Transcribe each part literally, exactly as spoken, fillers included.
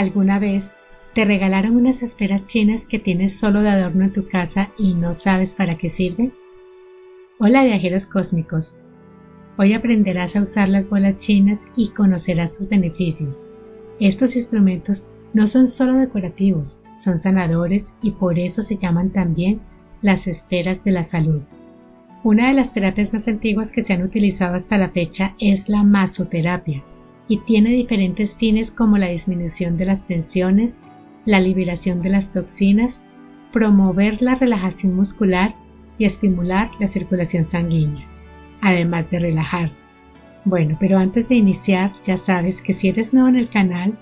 ¿Alguna vez te regalaron unas asperas chinas que tienes solo de adorno en tu casa y no sabes para qué sirven? Hola viajeros cósmicos, hoy aprenderás a usar las bolas chinas y conocerás sus beneficios. Estos instrumentos no son solo decorativos, son sanadores y por eso se llaman también las esferas de la salud. Una de las terapias más antiguas que se han utilizado hasta la fecha es la masoterapia y tiene diferentes fines como la disminución de las tensiones, la liberación de las toxinas, promover la relajación muscular y estimular la circulación sanguínea, además de relajar. Bueno, pero antes de iniciar, ya sabes que si eres nuevo en el canal,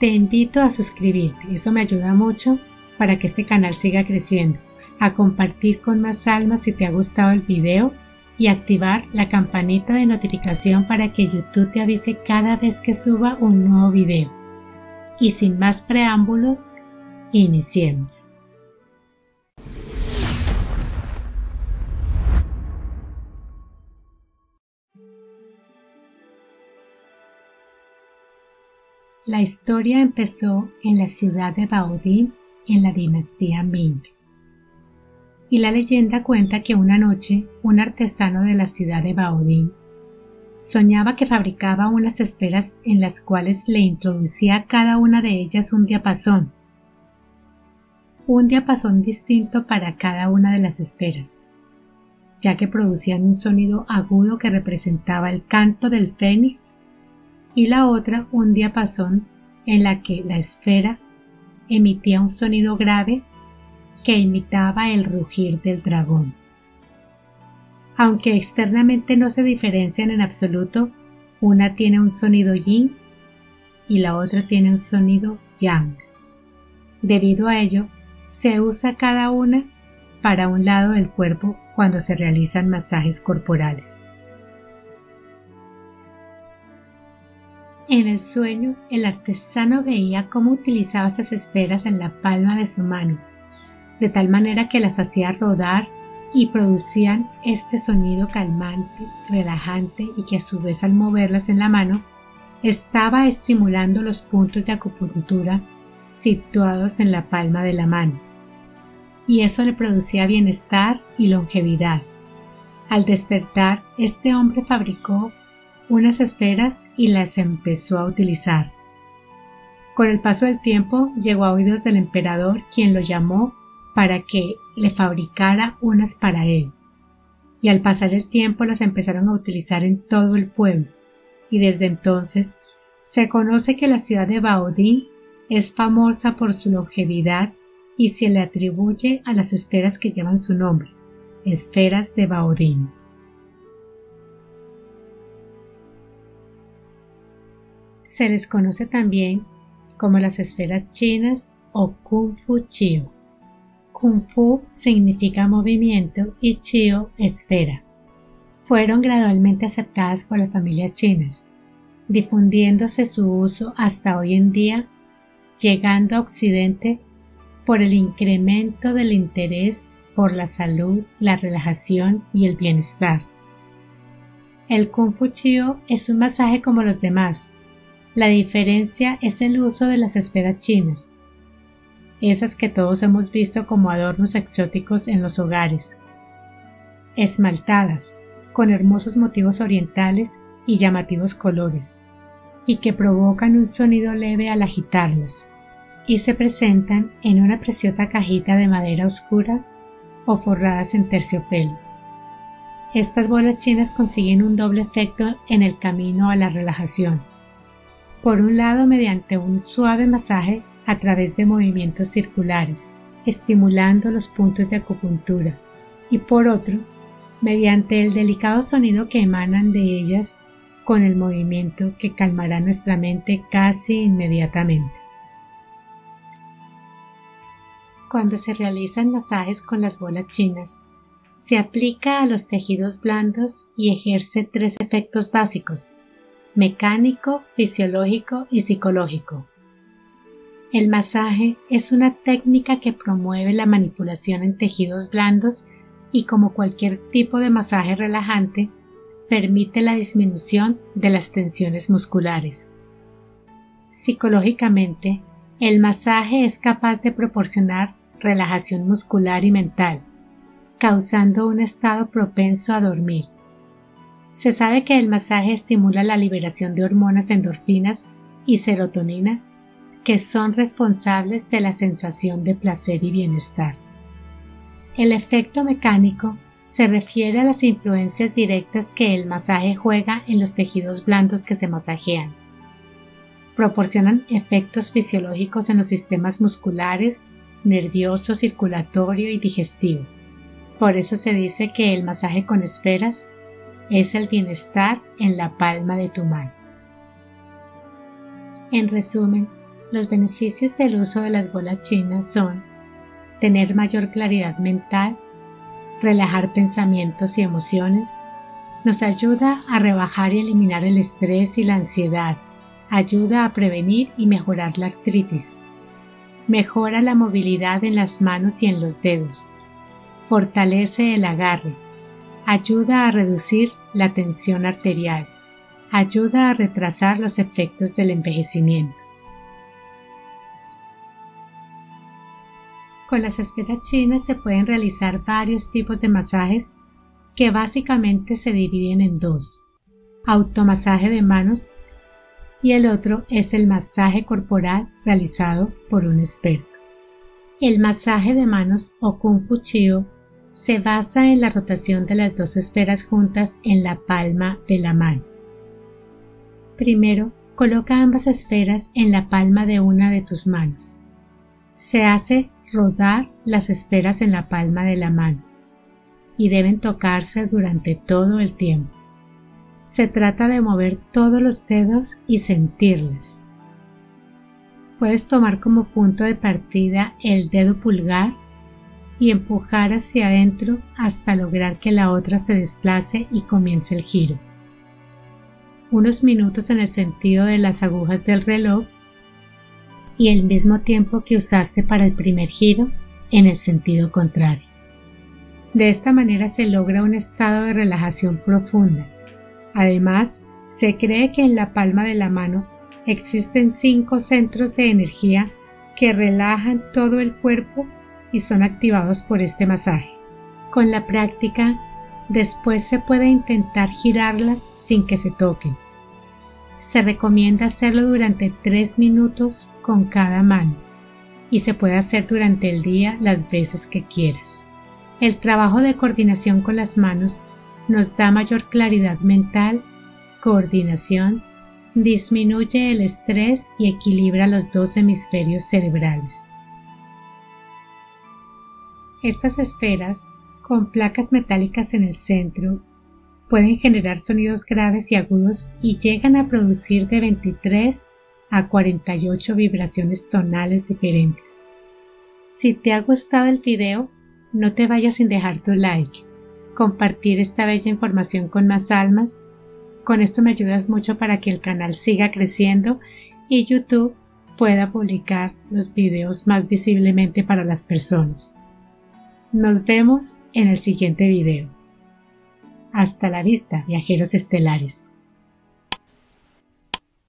te invito a suscribirte, eso me ayuda mucho para que este canal siga creciendo, a compartir con más almas si te ha gustado el video y activar la campanita de notificación para que YouTube te avise cada vez que suba un nuevo video. Y sin más preámbulos, iniciemos. La historia empezó en la ciudad de Baoding, en la dinastía Ming. Y la leyenda cuenta que una noche, un artesano de la ciudad de Baoding soñaba que fabricaba unas esferas en las cuales le introducía a cada una de ellas un diapasón. Un diapasón distinto para cada una de las esferas, ya que producían un sonido agudo que representaba el canto del fénix y la otra un diapasón en la que la esfera emitía un sonido grave que imitaba el rugir del dragón. Aunque externamente no se diferencian en absoluto, una tiene un sonido yin y la otra tiene un sonido yang. Debido a ello, se usa cada una para un lado del cuerpo cuando se realizan masajes corporales. En el sueño, el artesano veía cómo utilizaba esas esferas en la palma de su mano, de tal manera que las hacía rodar y producían este sonido calmante, relajante y que a su vez al moverlas en la mano, estaba estimulando los puntos de acupuntura situados en la palma de la mano. Y eso le producía bienestar y longevidad. Al despertar, este hombre fabricó unas esferas y las empezó a utilizar. Con el paso del tiempo llegó a oídos del emperador, quien lo llamó para que le fabricara unas para él, y al pasar el tiempo las empezaron a utilizar en todo el pueblo, y desde entonces se conoce que la ciudad de Baoding es famosa por su longevidad y se le atribuye a las esferas que llevan su nombre, esferas de Baoding. Se les conoce también como las esferas chinas o Kung Fu Qiu. Kung Fu significa movimiento y Qiu esfera. Fueron gradualmente aceptadas por las familias chinas, difundiéndose su uso hasta hoy en día, llegando a Occidente por el incremento del interés por la salud, la relajación y el bienestar. El Kung Fu Qiu es un masaje como los demás. La diferencia es el uso de las esferas chinas, esas que todos hemos visto como adornos exóticos en los hogares, esmaltadas, con hermosos motivos orientales y llamativos colores, y que provocan un sonido leve al agitarlas, y se presentan en una preciosa cajita de madera oscura o forradas en terciopelo. Estas bolas chinas consiguen un doble efecto en el camino a la relajación. Por un lado, mediante un suave masaje a través de movimientos circulares, estimulando los puntos de acupuntura, y por otro, mediante el delicado sonido que emanan de ellas con el movimiento que calmará nuestra mente casi inmediatamente. Cuando se realizan masajes con las bolas chinas, se aplica a los tejidos blandos y ejerce tres efectos básicos: mecánico, fisiológico y psicológico. El masaje es una técnica que promueve la manipulación en tejidos blandos y, como cualquier tipo de masaje relajante, permite la disminución de las tensiones musculares. Psicológicamente, el masaje es capaz de proporcionar relajación muscular y mental, causando un estado propenso a dormir. Se sabe que el masaje estimula la liberación de hormonas endorfinas y serotonina, que son responsables de la sensación de placer y bienestar. El efecto mecánico se refiere a las influencias directas que el masaje juega en los tejidos blandos que se masajean. Proporcionan efectos fisiológicos en los sistemas musculares, nervioso, circulatorio y digestivo. Por eso se dice que el masaje con esferas es el bienestar en la palma de tu mano. En resumen, los beneficios del uso de las bolas chinas son tener mayor claridad mental, relajar pensamientos y emociones, nos ayuda a rebajar y eliminar el estrés y la ansiedad, ayuda a prevenir y mejorar la artritis, mejora la movilidad en las manos y en los dedos, fortalece el agarre, ayuda a reducir la tensión arterial, ayuda a retrasar los efectos del envejecimiento. Con las esferas chinas se pueden realizar varios tipos de masajes que básicamente se dividen en dos: automasaje de manos y el otro es el masaje corporal realizado por un experto. El masaje de manos o Kung Fu Qiu se basa en la rotación de las dos esferas juntas en la palma de la mano. Primero, coloca ambas esferas en la palma de una de tus manos. Se hace rodar las esferas en la palma de la mano y deben tocarse durante todo el tiempo. Se trata de mover todos los dedos y sentirles. Puedes tomar como punto de partida el dedo pulgar y empujar hacia adentro hasta lograr que la otra se desplace y comience el giro. Unos minutos en el sentido de las agujas del reloj y el mismo tiempo que usaste para el primer giro en el sentido contrario. De esta manera se logra un estado de relajación profunda. Además, se cree que en la palma de la mano existen cinco centros de energía que relajan todo el cuerpo y son activados por este masaje. Con la práctica, después se puede intentar girarlas sin que se toquen. Se recomienda hacerlo durante tres minutos con cada mano y se puede hacer durante el día las veces que quieras. El trabajo de coordinación con las manos nos da mayor claridad mental, coordinación, disminuye el estrés y equilibra los dos hemisferios cerebrales. Estas esferas, con placas metálicas en el centro, pueden generar sonidos graves y agudos y llegan a producir de veintitrés a cuarenta y ocho vibraciones tonales diferentes. Si te ha gustado el video, no te vayas sin dejar tu like, compartir esta bella información con más almas. Con esto me ayudas mucho para que el canal siga creciendo y YouTube pueda publicar los videos más visiblemente para las personas. Nos vemos en el siguiente video. Hasta la vista, viajeros estelares.